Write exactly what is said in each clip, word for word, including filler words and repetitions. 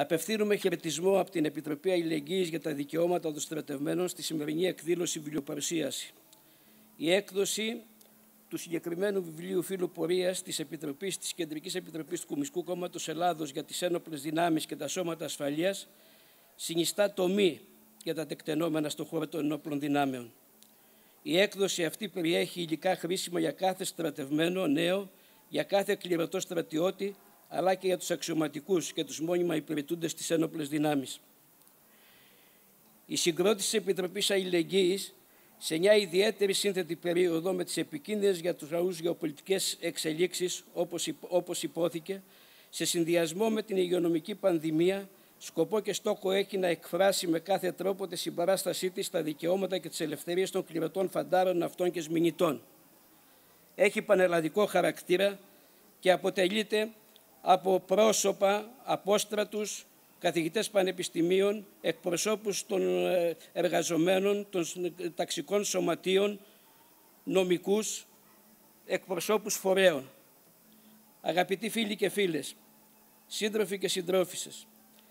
Απευθύνουμε χαιρετισμό από την Επιτροπή Αλληλεγγύης για τα Δικαιώματα των Στρατευμένων στη σημερινή εκδήλωση βιβλιοπαρουσίαση. Η έκδοση του συγκεκριμένου βιβλίου Φύλλου Πορείας της Επιτροπής, της Κεντρικής Επιτροπής του Κομιστικού Κόμματος Ελλάδος για τις Ένοπλες Δυνάμεις και τα Σώματα Ασφαλείας συνιστά τομή για τα τεκτενόμενα στον χώρο των ενόπλων δυνάμεων. Η έκδοση αυτή περιέχει υλικά χρήσιμα για κάθε στρατευμένο νέο, για κάθε κληρωτό στρατιώτη, αλλά και για τους αξιωματικούς και τους μόνιμα υπηρετούντες στις ένοπλες δυνάμεις. Η συγκρότηση της Επιτροπής Αλληλεγγύης σε μια ιδιαίτερη σύνθετη περίοδο με τις επικίνδυνες για τους λαούς γεωπολιτικές εξελίξεις, όπως υπόθηκε, σε συνδυασμό με την υγειονομική πανδημία, σκοπό και στόχο έχει να εκφράσει με κάθε τρόπο τη συμπαράστασή της στα δικαιώματα και τις ελευθερίες των κληρωτών φαντάρων, ναυτών και σμηνητών. Έχει πανελλαδικό χαρακτήρα και αποτελείται από πρόσωπα, απόστρατους, καθηγητές πανεπιστημίων, εκπροσώπους των εργαζομένων, των ταξικών σωματείων, νομικούς, εκπροσώπους φορέων. Αγαπητοί φίλοι και φίλες, σύντροφοι και συντρόφισσες,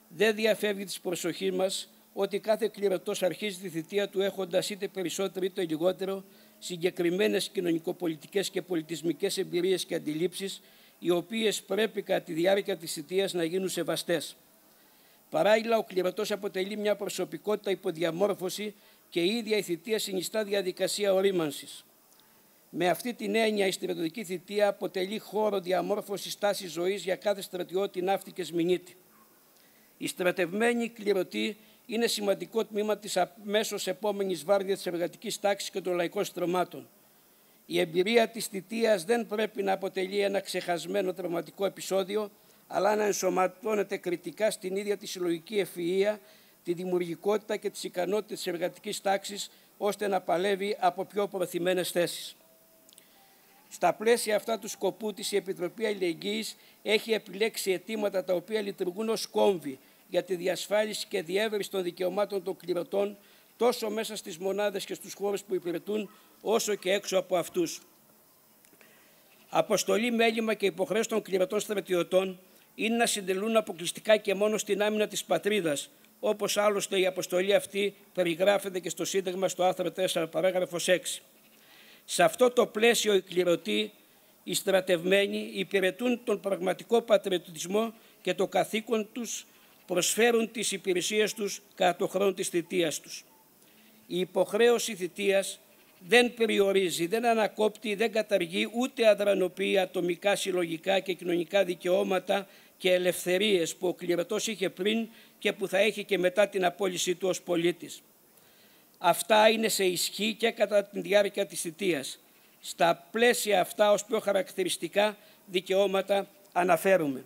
δεν διαφεύγει της προσοχής μας ότι κάθε κληρωτός αρχίζει τη θητεία του έχοντας είτε περισσότερο είτε λιγότερο συγκεκριμένες κοινωνικοπολιτικές και πολιτισμικές εμπειρίες και αντιλήψεις, οι οποίες πρέπει κατά τη διάρκεια της θητείας να γίνουν σεβαστές. Παράλληλα, ο κληρωτός αποτελεί μια προσωπικότητα υποδιαμόρφωση και η ίδια η θητεία συνιστά διαδικασία ορίμανσης. Με αυτή την έννοια, η στρατιωτική θητεία αποτελεί χώρο διαμόρφωσης τάσης ζωής για κάθε στρατιώτη, ναύτη και σμηνίτη. Οι στρατευμένοι κληρωτοί είναι σημαντικό τμήμα της αμέσως επόμενης βάρδιας της εργατικής τάξης και των λαϊκών στρωμάτων. Η εμπειρία της θητείας δεν πρέπει να αποτελεί ένα ξεχασμένο τραυματικό επεισόδιο, αλλά να ενσωματώνεται κριτικά στην ίδια τη συλλογική ευφυΐα, τη δημιουργικότητα και τις ικανότητες της εργατικής τάξης, ώστε να παλεύει από πιο προωθημένες θέσεις. Στα πλαίσια αυτά του σκοπού της, η Επιτροπή Αλληλεγγύης έχει επιλέξει αιτήματα τα οποία λειτουργούν ως κόμβοι για τη διασφάλιση και διεύρυνση των δικαιωμάτων των κληρωτών, τόσο μέσα στις μονάδες και στους χώρους που υπηρετούν, όσο και έξω από αυτούς. Αποστολή, μέλημα και υποχρέωση των κληρωτών στρατιωτών είναι να συντελούν αποκλειστικά και μόνο στην άμυνα της πατρίδας, όπως άλλωστε η αποστολή αυτή περιγράφεται και στο Σύνταγμα, στο άρθρο τέσσερα, παράγραφος έξι. Σε αυτό το πλαίσιο, οι κληρωτοί, οι στρατευμένοι, υπηρετούν τον πραγματικό πατριωτισμό και το καθήκον τους, προσφέρουν τις υπηρεσίες τους κατά το χρόνο της θητείας τους. Η υποχρέωση θητείας δεν περιορίζει, δεν ανακόπτει, δεν καταργεί, ούτε αδρανοποιεί ατομικά, συλλογικά και κοινωνικά δικαιώματα και ελευθερίες που ο κληρωτός είχε πριν και που θα έχει και μετά την απόλυσή του ως πολίτης. Αυτά είναι σε ισχύ και κατά τη διάρκεια της θητείας. Στα πλαίσια αυτά, ως πιο χαρακτηριστικά δικαιώματα αναφέρουμε: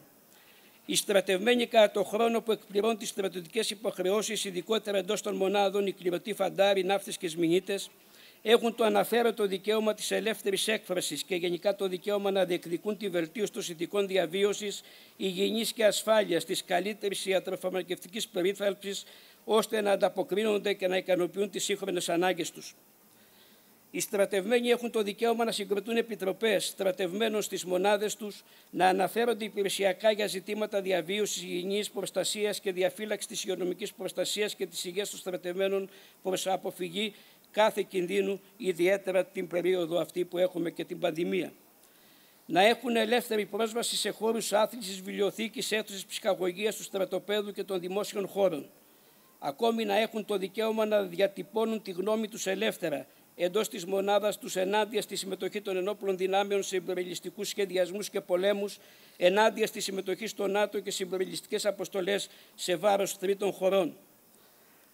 οι στρατευμένοι κατά το χρόνο που εκπληρώνουν τις στρατιωτικές υποχρεώσεις, ειδικότερα εντός των μονάδων, οι κληρωτοί φαντάροι, ναύτες και σμηνίτες, έχουν το αναφέρετο δικαίωμα της ελεύθερης έκφρασης και γενικά το δικαίωμα να διεκδικούν τη βελτίωση των συνθηκών διαβίωσης, υγιεινής και ασφάλειας, της καλύτερης ιατροφαρμακευτικής περίθαλψης, ώστε να ανταποκρίνονται και να ικανοποιούν τις σύγχρονες ανάγκες τους. Οι στρατευμένοι έχουν το δικαίωμα να συγκροτούν επιτροπές στρατευμένων στις μονάδες τους, να αναφέρονται υπηρεσιακά για ζητήματα διαβίωσης, υγιεινής προστασίας και διαφύλαξης της υγειονομικής προστασίας και της υγείας των στρατευμένων προς αποφυγή κάθε κινδύνου, ιδιαίτερα την περίοδο αυτή που έχουμε και την πανδημία. Να έχουν ελεύθερη πρόσβαση σε χώρους άθλησης, βιβλιοθήκης, αίθουσες ψυχαγωγίας του στρατοπέδου και των δημόσιων χώρων. Ακόμη να έχουν το δικαίωμα να διατυπώνουν τη γνώμη τους ελεύθερα, εντός της μονάδας τους, ενάντια στη συμμετοχή των ενόπλων δυνάμεων σε υπερελιστικούς σχεδιασμούς και πολέμους, ενάντια στη συμμετοχή στο ΝΑΤΟ και σε υπερελιστικές αποστολές σε βάρος τρίτων χωρών.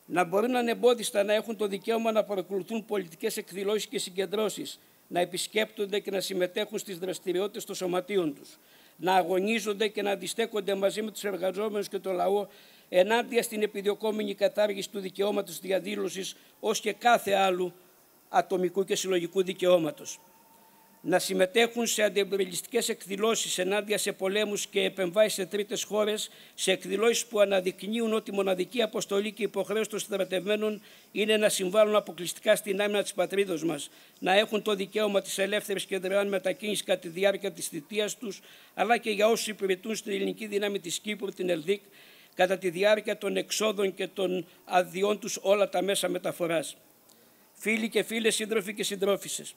Να μπορούν ανεμπόδιστα να έχουν το δικαίωμα να παρακολουθούν πολιτικές εκδηλώσεις και συγκεντρώσεις, να επισκέπτονται και να συμμετέχουν στις δραστηριότητες των σωματείων τους, να αγωνίζονται και να αντιστέκονται μαζί με τους εργαζόμενους και τον λαό ενάντια στην επιδιωκόμενη κατάργηση του δικαιώματος διαδήλωσης ως και κάθε άλλου ατομικού και συλλογικού δικαιώματος. Να συμμετέχουν σε αντιεμπειρελιστικές εκδηλώσεις ενάντια σε πολέμους και επεμβάσεις σε τρίτες χώρες, σε εκδηλώσεις που αναδεικνύουν ότι η μοναδική αποστολή και υποχρέωση των στρατευμένων είναι να συμβάλλουν αποκλειστικά στην άμυνα της πατρίδος μας, να έχουν το δικαίωμα της ελεύθερης και δωρεάν μετακίνησης κατά τη διάρκεια της θητείας τους, αλλά και για όσους υπηρετούν στην ελληνική δύναμη της Κύπρου, την ΕΛΔΙΚ, κατά τη διάρκεια των εξόδων και των αδειών τους όλα τα μέσα μεταφοράς. Φίλοι και φίλες, σύντροφοι και συντρόφισσες,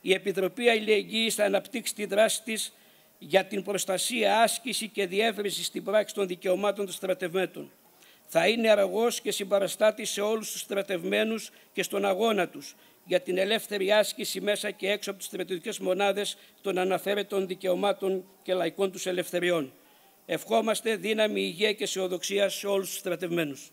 η Επιτροπή Αλληλεγγύης θα αναπτύξει τη δράση της για την προστασία, άσκηση και διεύρυνση στην πράξη των δικαιωμάτων των στρατευμένων. Θα είναι αραγός και συμπαραστάτης σε όλους τους στρατευμένους και στον αγώνα τους για την ελεύθερη άσκηση μέσα και έξω από τις στρατιωτικές μονάδες των αναφέρετων δικαιωμάτων και λαϊκών τους ελευθεριών. Ευχόμαστε δύναμη, υγεία και αισιοδοξία σε όλους τους στρατευμένους.